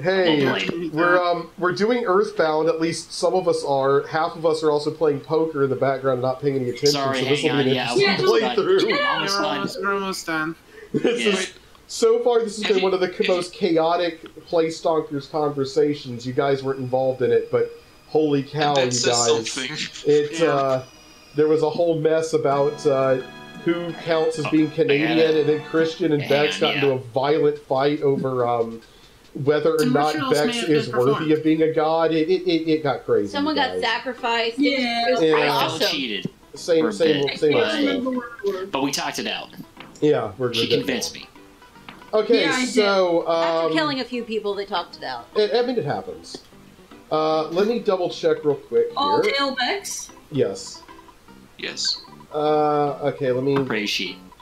Hey, oh, we're doing Earthbound. At least some of us are. Half of us are also playing poker in the background, not paying any attention. Sorry, so this will be an interesting playthrough. We're almost done. So far, this has been one of the most chaotic PlayStonkers conversations. You guys weren't involved in it, but holy cow, you guys! There was a whole mess about who counts as being Canadian, and then Christian and Bex got into a violent fight over whether or not Bex is worthy of being a god. It got crazy. Someone got sacrificed. Yeah, I felt cheated. Same. But we talked it out. Yeah, we're good. She convinced me. Okay, yeah, so after killing a few people, they talked it out. I mean, it happens. Let me double check real quick. All tail Bex? Yes. Yes. Okay, let me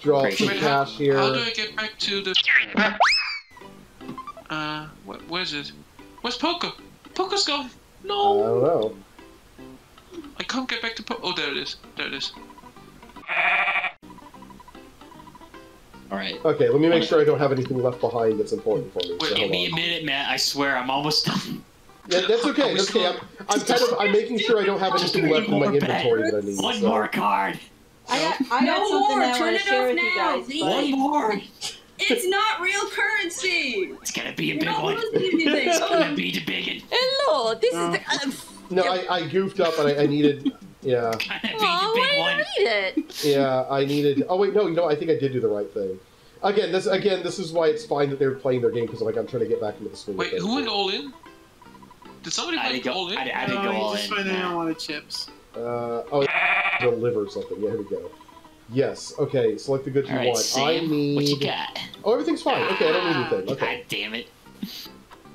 draw some cash here. How do I get back to the? What is it? Where's Poker? Poker's gone. No. I don't know. I can't get back to Poker. Oh, there it is. There it is. All right. Okay, let me make sure I don't have anything left behind that's important for me. Wait, give me a minute, Matt. I swear, I'm almost done. Yeah, that's okay. That's okay. I'm making sure I don't have anything left in my inventory that I need. One more card. I got something that I want to share with you guys. One more. It's not real currency. It's gonna be a big one. It's gonna be the big one. Hello, this is the. No, I goofed up and I needed. Yeah. Oh, I need it. Yeah, I needed. Oh wait, no, you know, I think I did do the right thing. Again, this is why it's fine that they were playing their game because I'm trying to get back into the swing. Wait, who went all in? Did somebody go all in? I didn't go all in. I didn't want the chips. The liver or something. Yeah, here we go. Yes. Okay, select the good you want. Sam, I need. What you got? Oh, everything's fine. Okay, I don't need anything. Okay. God damn it.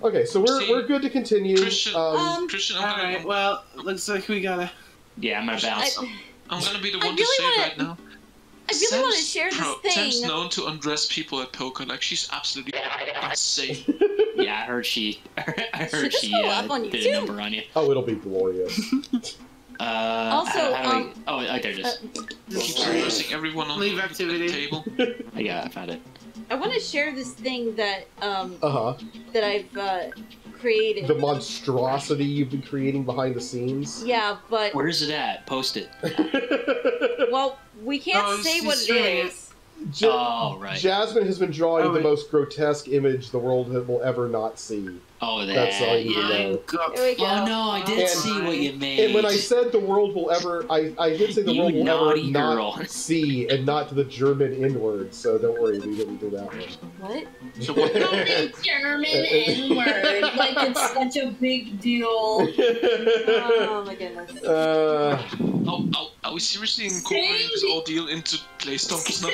Okay, so we're good to continue. Christian. Christian. All right. Well, looks like we gotta. Yeah, I'm gonna bounce. I'm gonna be the one to save right now. I really want to share this thing. Sam's known to undress people at poker. Like, she's absolutely insane. Yeah, I heard she did a number on you. Oh, it'll be glorious. Also, keeps reversing everyone on leave activity table. Yeah, I found it. I want to share this thing that that I've created. The monstrosity you've been creating behind the scenes. Yeah, but where's it at? Post it. Well, we can't say what it is. Jasmine has been drawing the most grotesque image the world will ever not see. Oh, that's all you know. Oh no, I did see what you made. And when I said the world will ever, I did say the world will ever not see, and not to the German N-word. So don't worry, we didn't do that one. What? So what? The German N-word, like it's such a big deal. Oh my goodness. Are we seriously incorporating this ordeal into PlayStonkers now?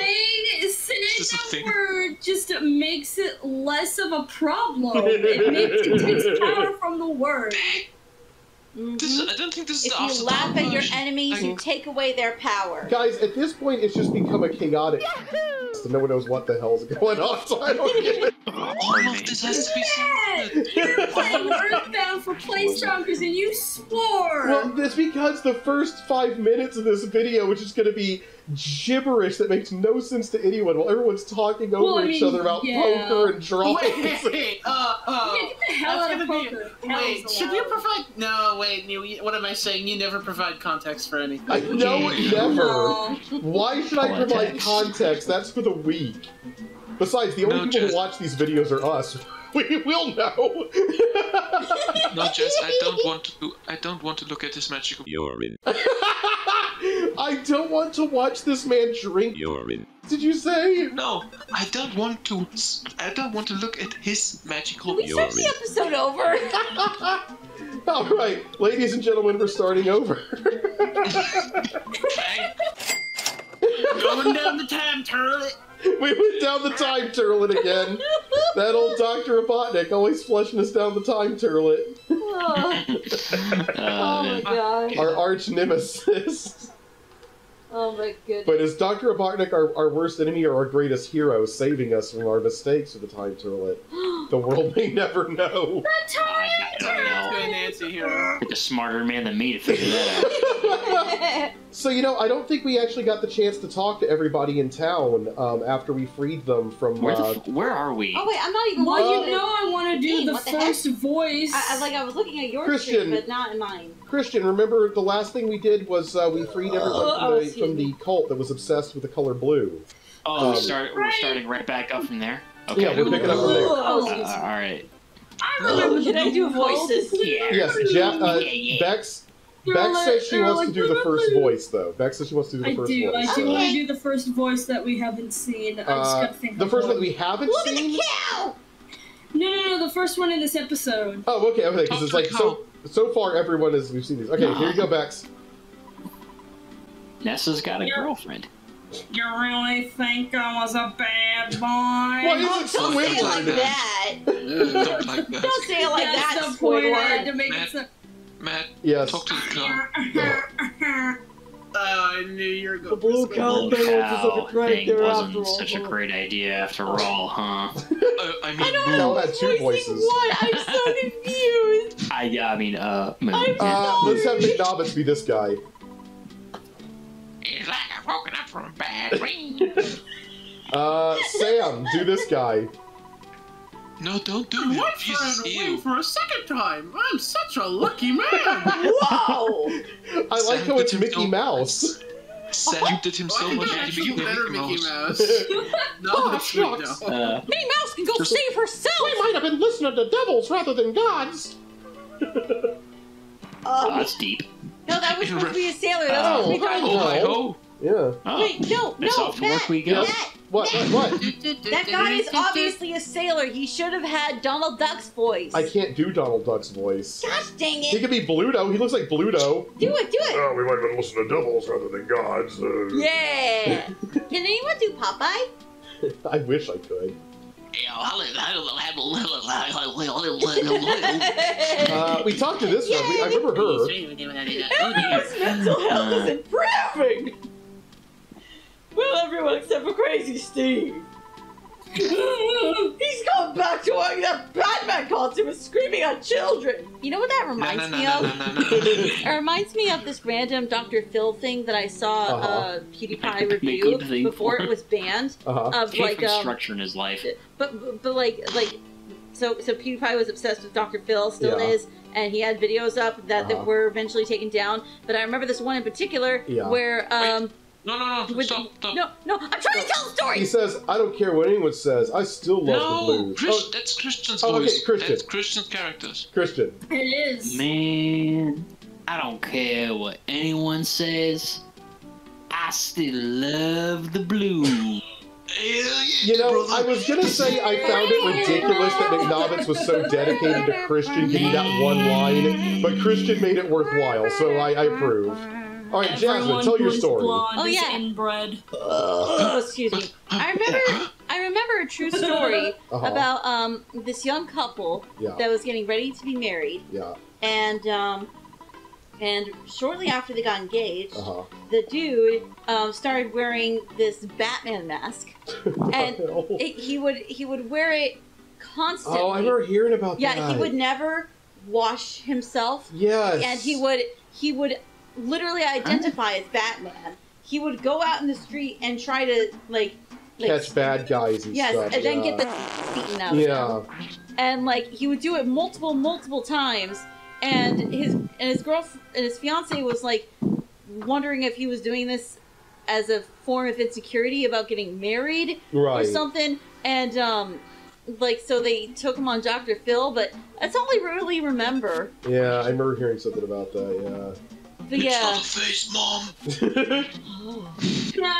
Saying that word just makes it less of a problem. It makes it takes power from the word. This, I don't think this is. If you laugh at your enemies, you take away their power. Guys, at this point, it's just become a chaotic. So no one knows what the hell's going on. So I don't get it. All of this has to be said. You're playing Earthbound for PlayStonkers, and you swore. Well, that's because the first 5 minutes of this video, which is going to be gibberish that makes no sense to anyone, while everyone's talking over each other about poker and drawing. Wait, yeah, get the hell out of poker. Wait, should you provide? No, wait. What am I saying? You never provide context for anything. I know, never. Why should I provide context? That's for the weak. Besides, the only people who watch these videos are us. We will know. No, Jess, I don't want to look at this magical urine. I don't want to watch this man drink urine. Did you say? No, I don't want to. I don't want to look at his magical urine. Can we start the episode over? All right, ladies and gentlemen, we're starting over. Going down the time turlet. We went down the time turlet again. That old Doctor Robotnik always flushing us down the time turlet. Oh my god. Our arch nemesis. Oh my goodness. But is Dr. Robotnik our worst enemy or our greatest hero, saving us from our mistakes with the time turlet? The world may never know. The time Like a smarter man than me to figure that out. So, you know, I don't think we actually got the chance to talk to everybody in town after we freed them from... where are we? Oh, wait, I'm not even... Well, you know I want to do the first voice. I was looking at your Christian, but not mine. Christian, remember the last thing we did was we freed everyone from the cult that was obsessed with the color blue. Oh, we're starting right back up from there? Okay. Yeah, we're picking up from there. All right. I remember. Can I do voices? Yeah. Yes, Bex says she wants to do the first voice, though. Bex says she wants to do the first voice. I do want to do the first voice that we haven't seen. I just kept thinking. The first one that we haven't seen? Look at the cow! No, the first one in this episode. Oh, okay, because it's like, so far everyone is, we've seen these. Okay, here you go, Bex. Nessa's got a girlfriend. You really think I was a bad boy? Well, don't say it like that. Don't say it like that, Squidward. Matt, yes. Talk to the cow. I knew you were going to... The blue cow thing wasn't such a great idea after all, huh? I don't know who's voicing what. I'm so confused. I mean, let's have McNobbins be this guy. It's like I've woken up from a bad dream. Sam, do this guy. No, don't do it. I've run away for a second time. I'm such a lucky man. Whoa! I like how it's Mickey Mouse. Sam did him so much to be better Mickey Mouse. Oh, shucks. Mickey Mouse can go save herself. We might have been listening to devils rather than gods. That's deep. No, that was supposed to be a sailor. That was supposed to be Gargoyle. Yeah. Wait, no, Matt, we go. Matt. What? That guy is obviously a sailor. He should have had Donald Duck's voice. I can't do Donald Duck's voice. Gosh dang it. He could be Bluto. He looks like Bluto. Do it. Oh, we might have been listening to devils rather than gods. Yeah. Can anyone do Popeye? I wish I could. We talked to this one. I remember her. Everyone's mental health is improving. Well, everyone except for Crazy Steve. He's gone back to wearing that Batman costume and screaming at children. You know what that reminds me of? It reminds me of this random Dr. Phil thing that I saw PewDiePie review before it was banned. Of like structure in his life. But like so PewDiePie was obsessed with Dr. Phil, still is, and he had videos up that, that were eventually taken down. But I remember this one in particular where. No, stop. No, I'm trying to tell the story! He says, I don't care what anyone says, I still love the blues. That's Christian's voice. Okay, Christian. That's Christian's characters. Christian. It is. Man, I don't care what anyone says, I still love the blues. You know, I was gonna say I found it ridiculous that McNobbins was so dedicated to Christian getting that one line, but Christian made it worthwhile, so I approve. All right, Jasmine, tell your story. Oh yeah, inbred. Excuse me. I remember a true story about this young couple that was getting ready to be married. Yeah. And shortly after they got engaged, the dude started wearing this Batman mask, and he would wear it constantly. Oh, I remember hearing about that. Yeah, he would never wash himself. Yes. And he would literally identify as Batman. He would go out in the street and try to like catch bad guys and stuff. And then get the beaten out of him. And like he would do it multiple times, and his girlfriend and his fiance was like wondering if he was doing this as a form of insecurity about getting married or something. And like so they took him on Dr. Phil, but that's all I really remember. Yeah, I remember hearing something about that, yeah. But it's not a face, Mom!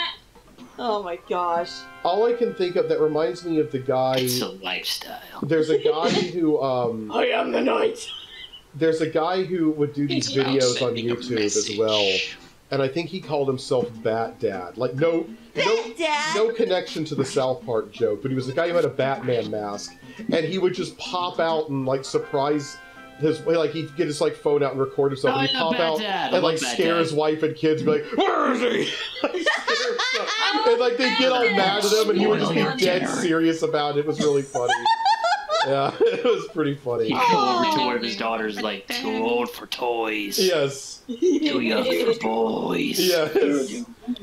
Oh my gosh. All I can think of that reminds me of the guy... It's a lifestyle. There's a guy who, I am the knight! There's a guy who would do these videos on YouTube as well. And I think he called himself Bat Dad. Like, no connection to the South Park joke, but he was the guy who had a Batman mask. And he would just pop out and, like, surprise... he'd get his phone out and record himself, and he'd pop out and scare his wife and kids, and be like, "Where is he?" And they'd get all mad at him, and he would just be dead serious about it. It was really funny. Yeah, it was pretty funny. He fell over to one of his daughters, like, too old for toys. Yes. Too young for boys. Yes.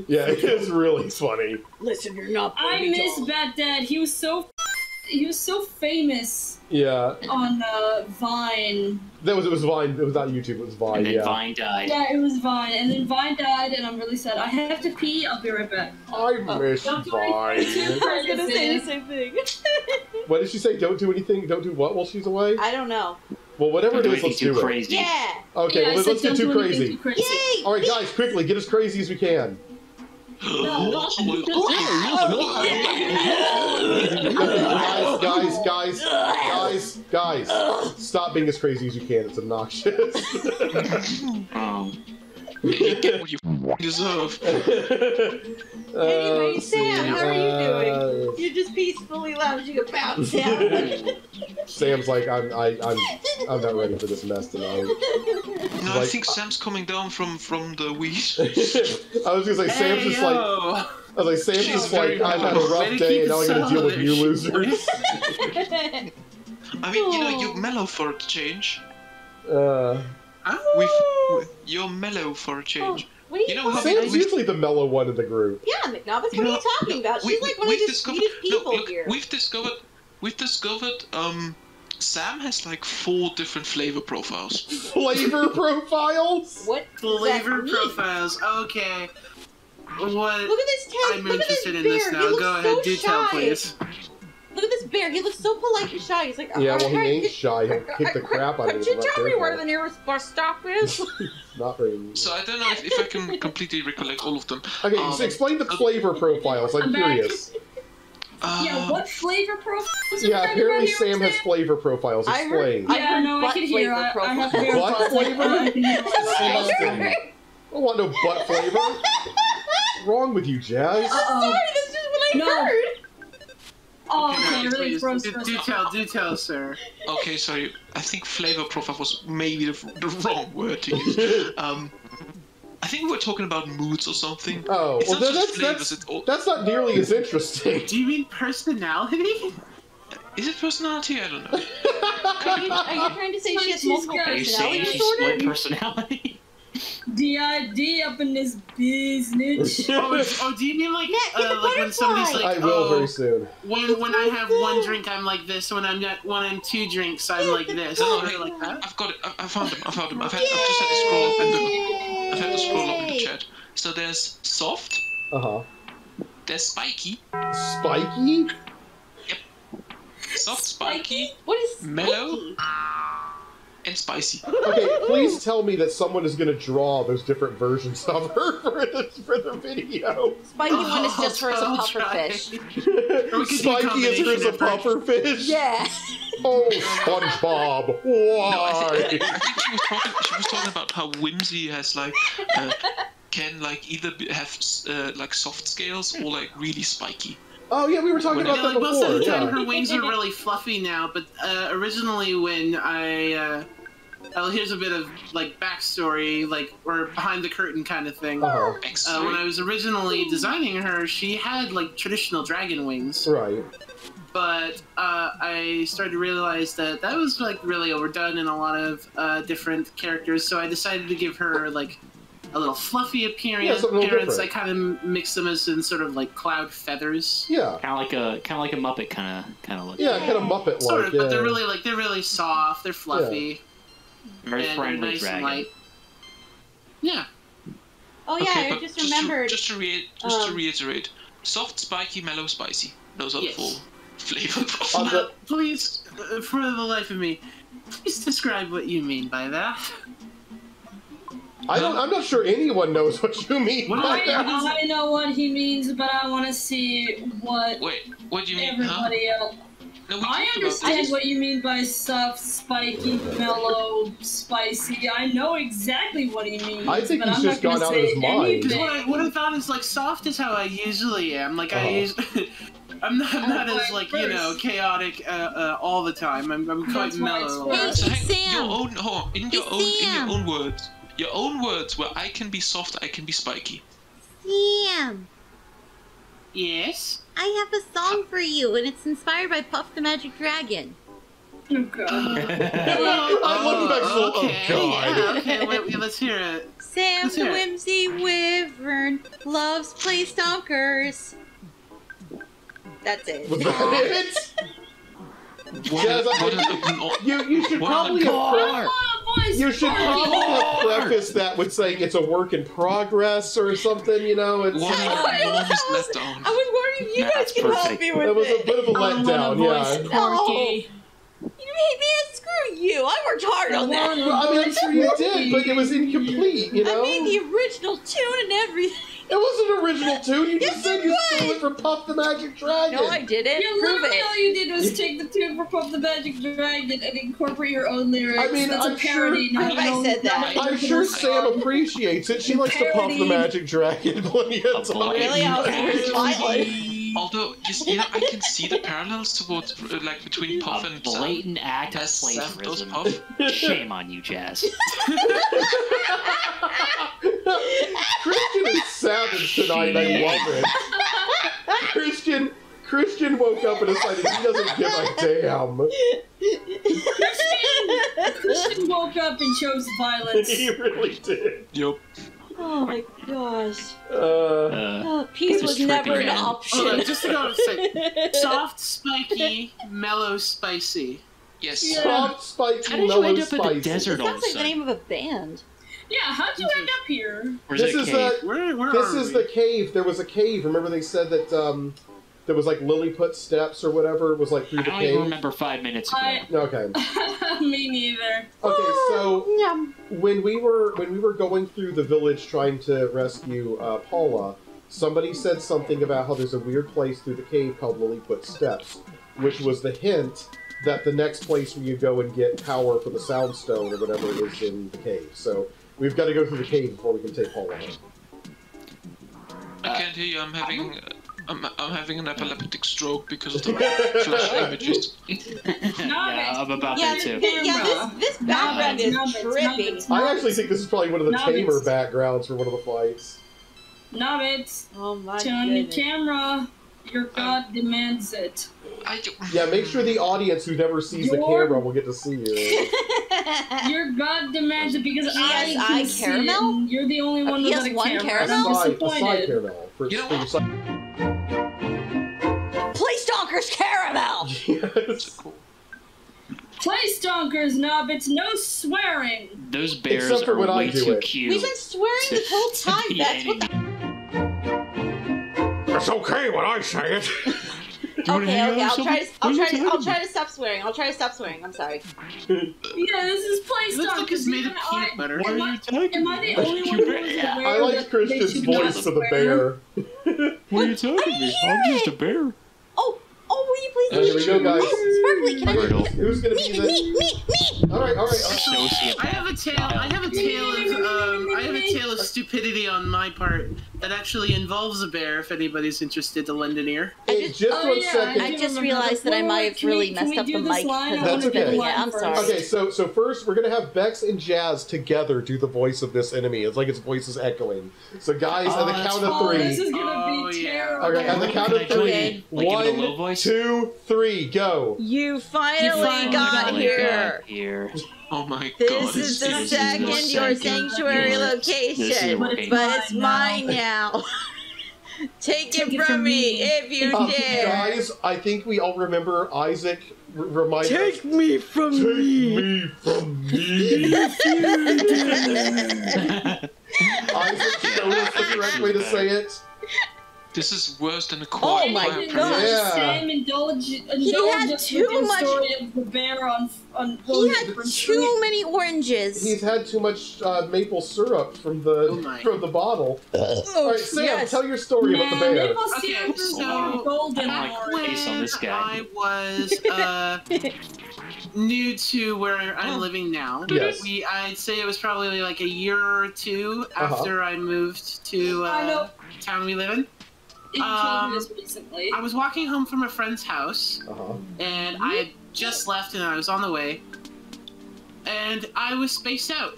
Yeah, it was really funny. Listen, you're not. I miss Bat Dad. He was so famous. Yeah. On Vine. It was Vine. It was not YouTube. It was Vine. And then Vine died. Yeah, it was Vine, and then Vine died, and I'm really sad. I have to pee. I'll be right back. I miss Vine. I was gonna say the same thing. What did she say? Don't do anything. Don't do what while she's away? I don't know. Well, whatever it is, let's do it. Yeah. Okay, yeah, well, let's get too crazy. Yay! All right, guys, quickly, get as crazy as we can. Guys, stop being as crazy as you can. It's obnoxious. You get what you deserve. Anyway, Sam, how are you doing? You're just peacefully lounging about, Sam. Sam's like, I'm not ready for this mess tonight. No, like, I think Sam's coming down from the weed. I was gonna say, Sam's just like, Sam's just like, I've had a rough day and now I'm gonna deal with you losers. I mean, you know, you're mellow for a change. You're mellow for a change. Oh, you know, Sam's usually the mellow one in the group. Yeah, McNobbins, what are you talking about? She's like one of the sweetest people here. We've discovered. Sam has like 4 different flavor profiles. Flavor profiles? What? Flavor profiles. Okay. What? Look at this tag. I'm interested in this now. Go ahead, do tell, please. Look at this bear. He looks so polite and shy. He's like, yeah, well, he ain't shy. He'll kick the crap out of him. Could you tell me where the nearest bus stop is? Not very easy. So I don't know if I can completely recollect all of them. Okay, so explain the flavor profiles. I'm curious. Yeah, what flavor profiles? Yeah, apparently Sam has flavor profiles. Explain. I know, I can hear. I have flavor. Butt flavor? I don't want no butt flavor. What's wrong with you, Jazz? I'm sorry, that's just what I heard. Oh, okay, really gross. Do tell, sir. Okay, so I think flavor profile was maybe the wrong word to use. I think we were talking about moods or something. Oh, well, that's not nearly as interesting. Do you mean personality? Is it personality? I don't know. Are you trying to say she has multiple personalities? She's split personality? D.I.D. up in this business. Oh, do you mean like when somebody's like, I will very soon. When I have 1 drink, I'm like this. When I'm 2 drinks, I'm like this. Oh, hey, like that. I've got it. I found him. I've just had to scroll up in the chat. So there's soft. There's spiky. Spiky. Yep. Soft, spiky. What is spiky? Mellow. And spicy. Okay, please tell me that someone is going to draw those different versions of her for the video. Spiky one is just her as a pufferfish. Spiky is her as a pufferfish? Yeah. Oh, SpongeBob, why? No, I think she was talking about how Whimsy has like... can like either have like soft scales or like really spiky. Oh yeah, we were talking about that before. Most of the time, her wings are really fluffy now, but originally when I, well, here's a bit of like backstory, like or behind the curtain kind of thing. When I was originally designing her, she had like traditional dragon wings. Right. But I started to realize that that was like really overdone in a lot of different characters, so I decided to give her like a little fluffy appearance. Yeah, I kind of mix them as in sort of like cloud feathers. Yeah, kind of like a Muppet kind of look. Yeah, kind of Muppet-like. Sort of, but they're really soft. They're fluffy. Yeah. Very friendly nice dragon. And light. Yeah. Oh yeah, okay, I just remembered. Just to reiterate, soft, spiky, mellow, spicy. Those are the 4 flavor profiles. Please, for the life of me, please describe what you mean by that. I'm not sure anyone knows what you mean by that. I know what he means, but I want to see what. Wait, what do you mean? Everybody else. No, I understand what you mean by soft, spiky, mellow, spicy. I know exactly what he means. I think he's just gone out of his mind. What I thought is like soft is how I usually am. Like I'm not as like you know chaotic all the time. I'm quite mellow. In your own words. Your own words where I can be soft, I can be spiky. Sam! Yes? I have a song for you, and it's inspired by Puff the Magic Dragon. Oh god. I want Bex. Oh god. Yeah, okay, wait, let's hear it. Sam the Whimsy Wyvern loves PlayStonkers. That's it. Was that it? You should probably preface that with saying it's a work in progress or something, you know. It's, I was wondering if you guys could help me with it. That was a bit of a letdown, yeah. Oh. Man, screw you! I worked hard on that. I mean, I'm sure you did, but it was incomplete, you know? I made the original tune and everything. It was an original tune. You just said you stole it from Puff the Magic Dragon. No, I didn't. Yeah, literally all you did was take the tune from Puff the Magic Dragon and incorporate your own lyrics. I mean, that's I'm sure Sam appreciates it. She likes to Puff the Magic Dragon plenty of time. Really? Although, you know, I can see the parallels towards, like, between Puff and Sam. Blatant act of plagiarism. Shame on you, Jazz. Christian is savage tonight, I love it. Christian woke up and decided he doesn't give a damn. Christian woke up and chose violence. He really did. Yup. Oh my gosh. Peace was never an option. Oh, just to go say, soft, spiky, mellow, spicy. Yes. Yeah. Soft, spiky, mellow, spicy. How did you end up in a desert all of a sudden? That's like the name of a band. Yeah, how'd you end up here? Where are we? This is the cave. There was a cave. Remember they said that there was like Lilliput Steps or whatever. It was like through the cave. I don't even remember 5 minutes ago. Okay. Me neither. Okay, so when we were going through the village trying to rescue Paula, somebody said something about how there's a weird place through the cave called Lilliput Steps, which was the hint that the next place where you go and get power for the Soundstone or whatever it is in the cave. So we've got to go through the cave before we can take Paula home. I can't hear you. I'm having an epileptic stroke because of the flash images. yeah, I'm about that too. This background is trippy. I actually think this is probably one of the tamer backgrounds for one of the fights. Nubbits, turn the camera. Your god demands it. Yeah, make sure the audience who never sees the camera will get to see you. Your god demands it because I care now. You're the only one with a caramel. Aside caramel for PlayStonkers caramel! Yes. PlayStonkers, Nobbits, no swearing! Those bears are way too cute. We've been swearing this whole time, that's what the— It's okay when I say it! Okay, I'll try to stop swearing. I'm sorry. Yeah, this is PlayStonkers. Am I the only one who was aware? I like Christian's voice for the bear. What are you talking about? I'm just a bear. Oh, will you please? There we go, guys. Sparkly, can I? Who's gonna be this? Me. All right. I have a tale of stupidity on my part that actually involves a bear. If anybody's interested to lend an ear. I just realized that I might have really messed up the mic. That's okay. Yeah, I'm sorry. Okay, so first we're gonna have Bex and Jazz together do the voice of this enemy. It's like its voice is echoing. So guys, on the count of three. This is gonna be terrible. Okay, on the count of three. 1, 2, 3, go! You finally got here. Oh my god! This is the second your sanctuary location, but it's mine now. Take it from me if you dare. Guys, I think we all remember Isaac reminded us. Take me from me. Isaac, you know what's the correct way to say it? This is worse than a quiet. Oh my god! Yeah. Sam indulged too much. He had too many oranges. He's had too much maple syrup from the bottle. All right, Sam, tell your story about the bear. When I was new to where I'm living now, I'd say it was probably like a year or two after I moved to the town we live in. I was walking home from a friend's house, and I had just left, and I was on the way, and I was spaced out.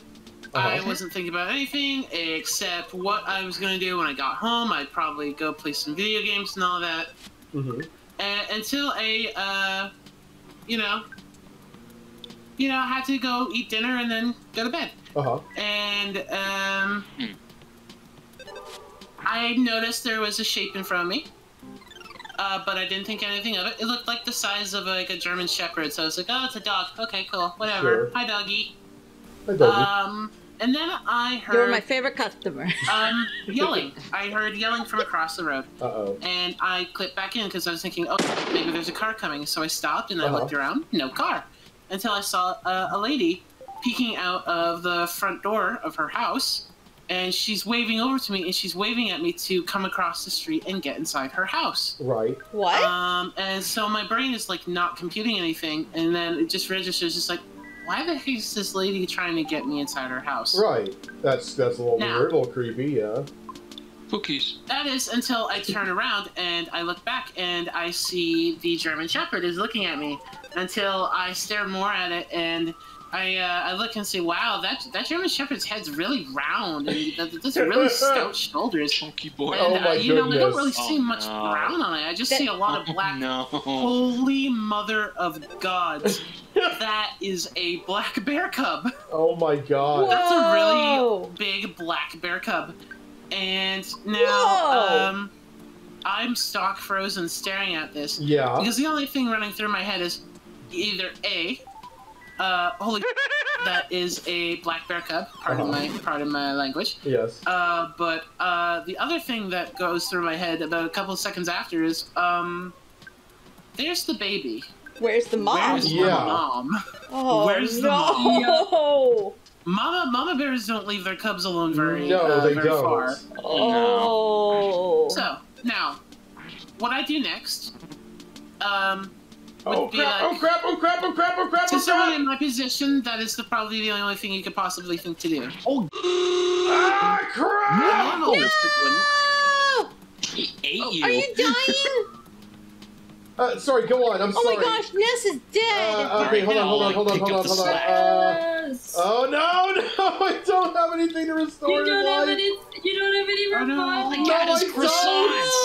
I wasn't thinking about anything except what I was going to do when I got home. I'd probably go play some video games and all that, until a, you know, had to go eat dinner and then go to bed. Uh-huh. And I noticed there was a shape in front of me, but I didn't think anything of it. It looked like the size of like a German Shepherd, so I was like, oh, it's a dog. Okay, cool, whatever. Sure. Hi, doggy. Hi, doggy. And then I heard... You're my favorite customer. Yelling. I heard yelling from across the road. Uh-oh. And I clipped back in because I was thinking, oh, maybe there's a car coming. So I stopped and I looked around. No car. Until I saw a lady peeking out of the front door of her house. And she's waving over to me, and she's waving at me to come across the street and get inside her house. Right. What? And so my brain is, like, not computing anything. And then it just registers, just like, why the heck is this lady trying to get me inside her house? Right. That's a little weird, a little creepy, yeah. Cookies. That is until I turn around and I look back and I see the German Shepherd is looking at me until I stare more at it and I look and say, wow, that German Shepherd's head's really round and those are really stout shoulders. Chunky boy. And, oh my you goodness. Know, I don't really see much brown on it. I just see a lot of black. No. Holy mother of God. That is a black bear cub. Oh my God. That's a really big black bear cub. And now I'm stock frozen staring at this. Yeah. Because the only thing running through my head is either A, holy that is a black bear cub, pardon my language. Yes. But the other thing that goes through my head about a couple of seconds after is there's the baby. Where's the mom? Where's the mom? Oh, where's the mom? No. Mama bears don't leave their cubs alone very far. Oh. So now, what I do next? Oh crap, like, oh crap. To someone in my position, that is probably the only thing you could possibly think to do. Oh. Ah, crap! No! He ate you. Are you dying? Sorry, go on, I'm sorry. Oh my gosh, Ness is dead! Okay, hold on. Oh no, I don't have anything to restore your life! You don't have any revive! I got his croissants!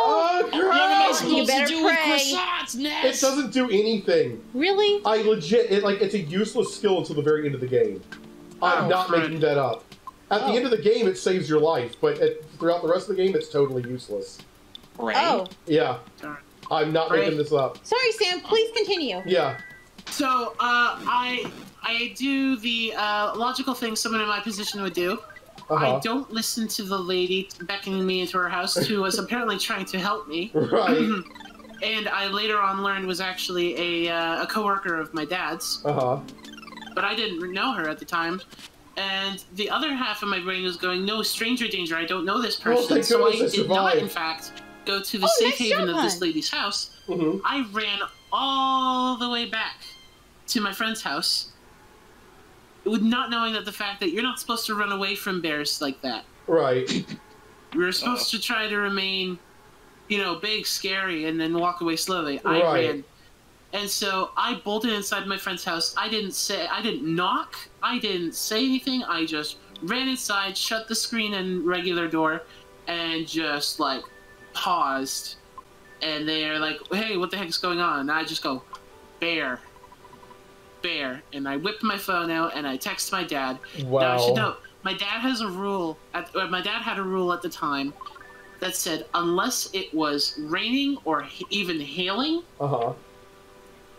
Oh crap! What am I supposed to do with croissants, Ness? It doesn't do anything. Really? I legit, it's a useless skill until the very end of the game. I'm not making that up. At the end of the game, it saves your life, but throughout the rest of the game, it's totally useless. Right? Oh. Yeah. I'm not making this up. Sorry, Sam. Please continue. Yeah. So I do the logical thing someone in my position would do. I don't listen to the lady beckoning me into her house, who was apparently trying to help me. Right. And I later on learned was actually a coworker of my dad's. But I didn't know her at the time. And the other half of my brain was going, no, stranger danger. I don't know this person. Well, so I did not, in fact, go to the safe haven of this lady's house. I ran all the way back to my friend's house, with not knowing that the fact that you're not supposed to run away from bears like that. Right. You're supposed to try to remain, big, scary, and then walk away slowly. Right. I ran, and so I bolted inside my friend's house. I didn't knock. I didn't say anything. I just ran inside, shut the screen and regular door, and just paused, and they're like, hey, what the heck is going on? And I just go, bear, and I whip my phone out and I text my dad. Wow. Now I should note, my dad had a rule at the time that said unless it was raining or even hailing,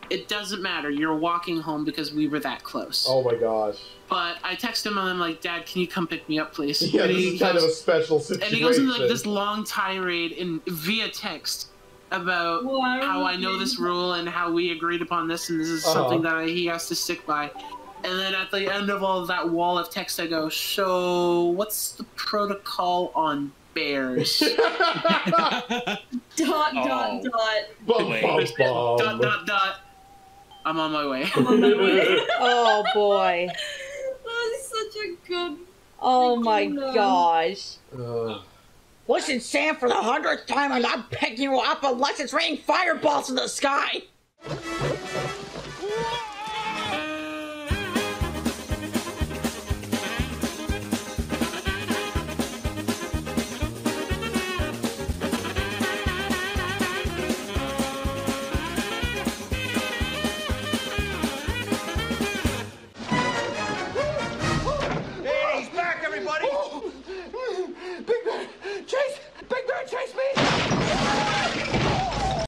it doesn't matter, you're walking home, because we were that close. Oh my gosh. But I text him and I'm like, Dad, can you come pick me up, please? Yeah, and this is kind of a special situation. And he goes into this long tirade via text about how I know this rule and how we agreed upon this, and this is something that he has to stick by. And then at the end of all that wall of text, I go, so what's the protocol on bears? Dot, dot, dot. Dot, dot, dot. I'm on my way. I'm on my way. Oh boy. That is such a good... Oh my gosh. Listen, Sam, for the 100th time, I'm not picking you up unless it's raining fireballs in the sky.